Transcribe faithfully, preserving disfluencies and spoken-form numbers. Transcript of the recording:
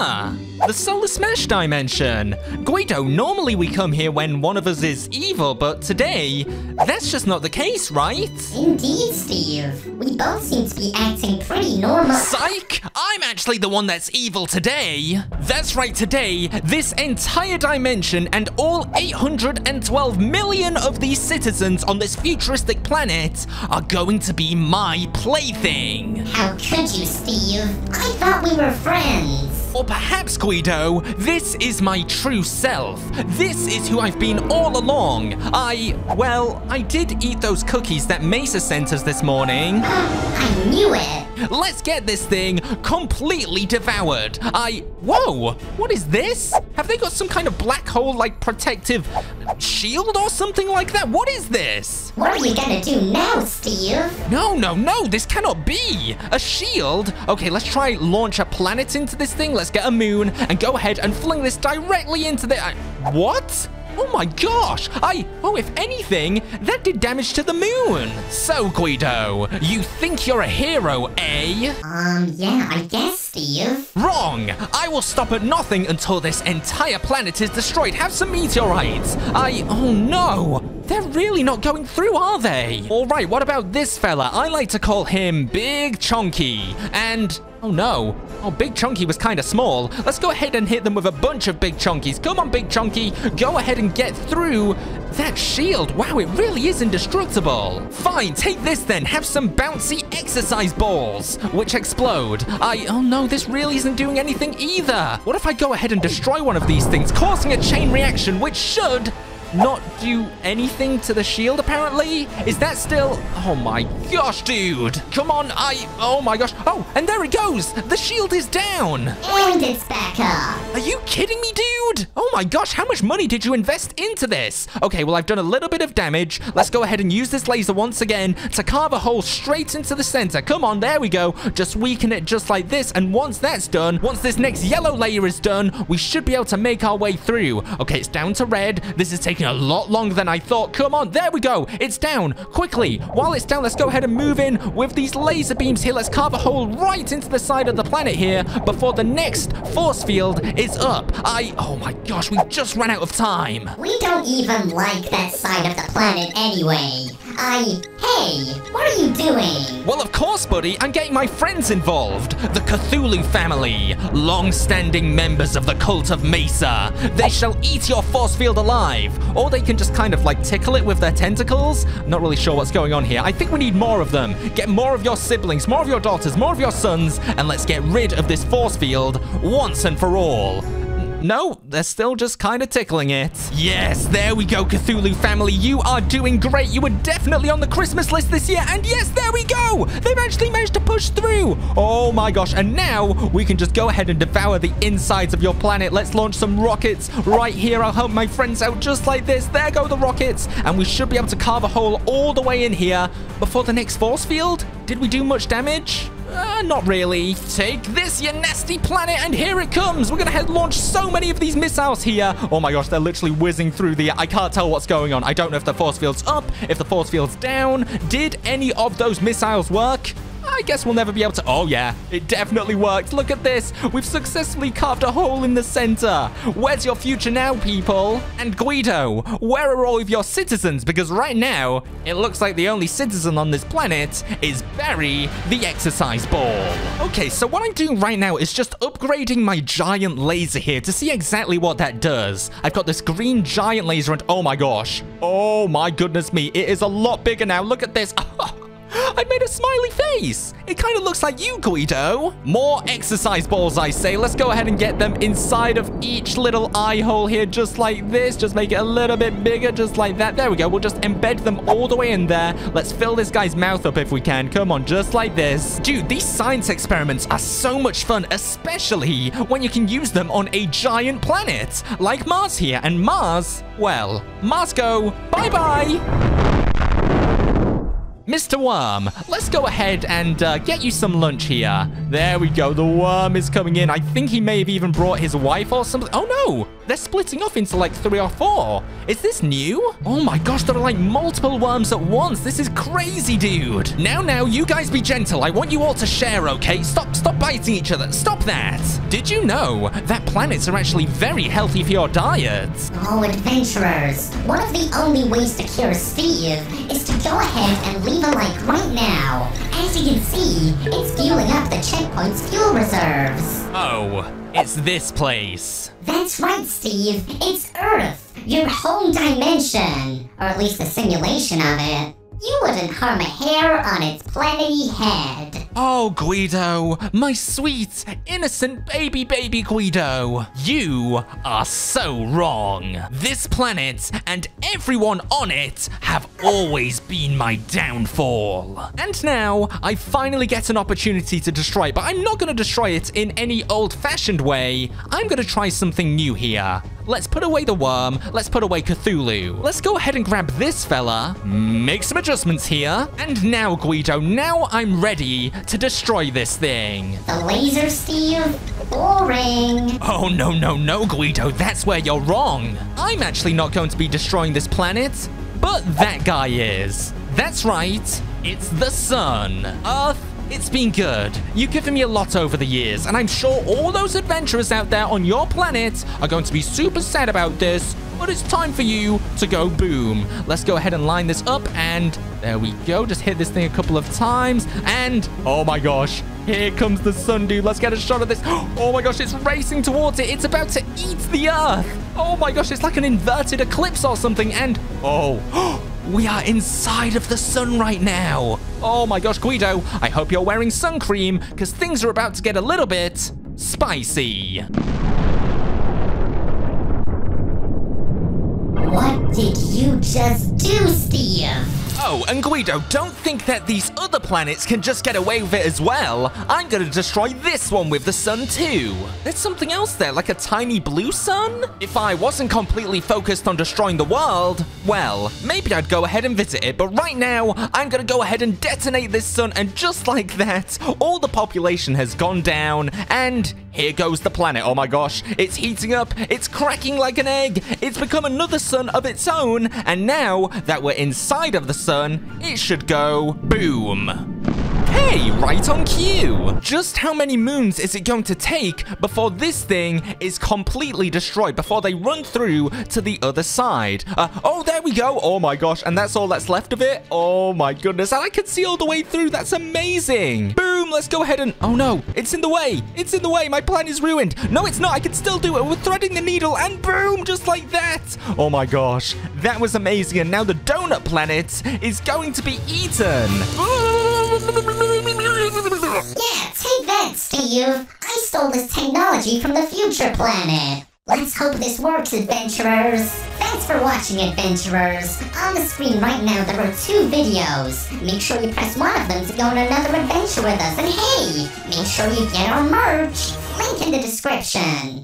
Ah, the Solar Smash dimension. Guido, normally we come here when one of us is evil, but today, that's just not the case, right? Indeed, Steve. We both seem to be acting pretty normal. Psych! I'm actually the one that's evil today. That's right, today, this entire dimension and all eight hundred twelve million of these citizens on this futuristic planet are going to be my plaything. How could you, Steve? I thought we were friends. Or perhaps, Guido, this is my true self. This is who I've been all along. I, well, I did eat those cookies that Mesa sent us this morning. I knew it. Let's get this thing completely devoured. I, whoa, what is this? Have they got some kind of black hole, like, protective shield or something like that? What is this? What are you gonna do now, Steve? No, no, no, this cannot be. A shield? Okay, let's try launch a planet into this thing. Let's get a moon and go ahead and fling this directly into the... Uh, what? Oh my gosh! I... Oh, if anything, that did damage to the moon! So, Guido, you think you're a hero, eh? Um, yeah, I guess, Steve. Wrong! I will stop at nothing until this entire planet is destroyed. Have some meteorites! I... Oh no! They're really not going through, are they? All right, what about this fella? I like to call him Big Chunky. And, oh no. Oh, Big Chunky was kind of small. Let's go ahead and hit them with a bunch of Big Chunkies. Come on, Big Chunky. Go ahead and get through that shield. Wow, it really is indestructible. Fine, take this then. Have some bouncy exercise balls, which explode. I, oh no, this really isn't doing anything either. What if I go ahead and destroy one of these things, causing a chain reaction, which should... not do anything to the shield, apparently? Is that still... Oh my gosh, dude. Come on, I... Oh my gosh. Oh, and there it goes. The shield is down. And it's back up. Are you kidding me, dude? Oh my gosh, how much money did you invest into this? Okay, well, I've done a little bit of damage. Let's go ahead and use this laser once again to carve a hole straight into the center. Come on, there we go. Just weaken it just like this. And once that's done, once this next yellow layer is done, we should be able to make our way through. Okay, it's down to red. This is taking a lot longer than I thought. Come on, there we go. It's down. Quickly, while it's down, let's go ahead and move in with these laser beams here. Let's carve a hole right into the side of the planet here before the next force field is up. I, oh my gosh, we just ran out of time. We don't even like that side of the planet anyway. I, hey, what are you doing? Well, of course, buddy, I'm getting my friends involved. The Cthulhu family, long-standing members of the cult of Mesa. They shall eat your force field alive. Or they can just kind of like tickle it with their tentacles. Not really sure what's going on here. I think we need more of them. Get more of your siblings, more of your daughters, more of your sons, and let's get rid of this force field once and for all. No, they're still just kind of tickling it. Yes, there we go, Cthulhu family. You are doing great. You were definitely on the Christmas list this year. And yes, there we go. They've actually managed to push through. Oh my gosh. And now we can just go ahead and devour the insides of your planet. Let's launch some rockets right here. I'll help my friends out just like this. There go the rockets. And we should be able to carve a hole all the way in here before the next force field. Did we do much damage? Uh, not really. Take this, you nasty planet, and here it comes. We're going to head launch so many of these missiles here. Oh my gosh, they're literally whizzing through the... I can't tell what's going on. I don't know if the force field's up, if the force field's down. Did any of those missiles work? I guess we'll never be able to... Oh, yeah. It definitely worked. Look at this. We've successfully carved a hole in the center. Where's your future now, people? And Guido, where are all of your citizens? Because right now, it looks like the only citizen on this planet is Barry, the exercise ball. Okay, so what I'm doing right now is just upgrading my giant laser here to see exactly what that does. I've got this green giant laser and... Oh, my gosh. Oh, my goodness me. It is a lot bigger now. Look at this. I made a smiley face. It kind of looks like you, Guido. More exercise balls, I say. Let's go ahead and get them inside of each little eye hole here, just like this. Just make it a little bit bigger, just like that. There we go. We'll just embed them all the way in there. Let's fill this guy's mouth up if we can. Come on, just like this. Dude, these science experiments are so much fun, especially when you can use them on a giant planet like Mars here. And Mars, well, Mars go bye-bye. Mister Worm, let's go ahead and uh, get you some lunch here. There we go. The worm is coming in. I think he may have even brought his wife or something. Oh, no. They're splitting off into like three or four. Is this new? Oh, my gosh. There are like multiple worms at once. This is crazy, dude. Now, now, you guys be gentle. I want you all to share, okay? Stop, stop biting each other. Stop that. Did you know that planets are actually very healthy for your diet? Oh, adventurers. One of the only ways to cure Steve is to go ahead and leave a like right now. As you can see, it's fueling up the checkpoint's fuel reserves. Oh, it's this place. That's right, Steve. It's Earth, your home dimension. Or at least a simulation of it. You wouldn't harm a hair on its planety head. Oh, Guido, my sweet, innocent baby, baby Guido. You are so wrong. This planet and everyone on it have always been my downfall. And now I finally get an opportunity to destroy it, but I'm not going to destroy it in any old-fashioned way. I'm going to try something new here. Let's put away the worm. Let's put away Cthulhu. Let's go ahead and grab this fella. Make some adjustments here. And now, Guido, now I'm ready to destroy this thing. The laser, Steve? Boring. Oh, no, no, no, Guido. That's where you're wrong. I'm actually not going to be destroying this planet, but that guy is. That's right. It's the sun. Earth. It's been good. You've given me a lot over the years, and I'm sure all those adventurers out there on your planet are going to be super sad about this, but it's time for you to go boom. Let's go ahead and line this up, and there we go. Just hit this thing a couple of times, and oh my gosh, here comes the sun, dude. Let's get a shot of this. Oh my gosh, it's racing towards it. It's about to eat the Earth. Oh my gosh, it's like an inverted eclipse or something, and oh, we are inside of the sun right now. Oh my gosh, Guido, I hope you're wearing sun cream because things are about to get a little bit spicy. What did you just do, Steve? Oh, and Guido, don't think that these other planets can just get away with it as well. I'm going to destroy this one with the sun too. There's something else there, like a tiny blue sun? If I wasn't completely focused on destroying the world, well, maybe I'd go ahead and visit it. But right now, I'm going to go ahead and detonate this sun. And just like that, all the population has gone down. And here goes the planet. Oh my gosh, it's heating up. It's cracking like an egg. It's become another sun of its own. And now that we're inside of the sun, it should go boom. Hey, right on cue. Just how many moons is it going to take before this thing is completely destroyed, before they run through to the other side? Uh, oh, there we go. Oh my gosh, and that's all that's left of it. Oh my goodness, and I can see all the way through. That's amazing. Boom, let's go ahead and... Oh no, it's in the way. It's in the way. My plan is ruined. No, it's not. I can still do it. We're threading the needle, and boom, just like that. Oh my gosh, that was amazing. And now the donut planet is going to be eaten. Yeah, take that, Steve. I stole this technology from the future planet. Let's hope this works, adventurers. Thanks for watching, adventurers. On the screen right now, there are two videos. Make sure you press one of them to go on another adventure with us. And hey, make sure you get our merch. Link in the description.